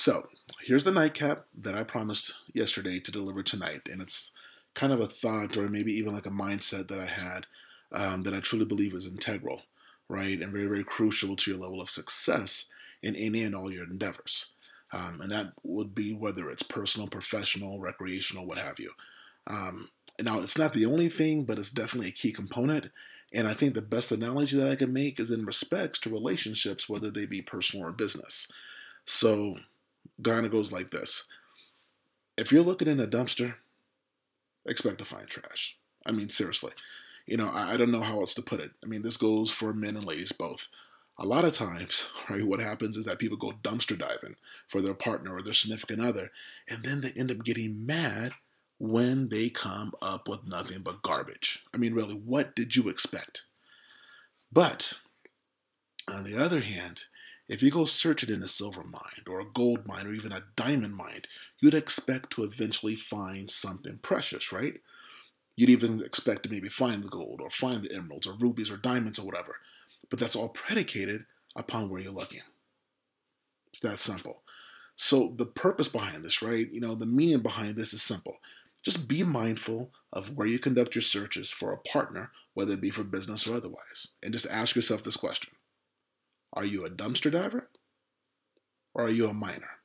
So here's the nightcap that I promised yesterday to deliver tonight, and it's kind of a thought or maybe even like a mindset that I had that I truly believe is integral, right, and very, very crucial to your level of success in any and all your endeavors. And that would be whether it's personal, professional, recreational, what have you. Now, it's not the only thing, but it's definitely a key component. And I think the best analogy that I can make is in respects to relationships, whether they be personal or business. So, kind of goes like this. If you're looking in a dumpster, expect to find trash. I mean, seriously. You know, I don't know how else to put it. I mean, this goes for men and ladies both. A lot of times, right, what happens is that people go dumpster diving for their partner or their significant other, and then they end up getting mad when they come up with nothing but garbage. I mean, really, what did you expect? But on the other hand, if you go searching in a silver mine or a gold mine or even a diamond mine, you'd expect to eventually find something precious, right? You'd even expect to maybe find the gold or find the emeralds or rubies or diamonds or whatever. But that's all predicated upon where you're looking. It's that simple. So the purpose behind this, right? You know, the meaning behind this is simple. Just be mindful of where you conduct your searches for a partner, whether it be for business or otherwise. And just ask yourself this question. Are you a dumpster diver? Or are you a miner?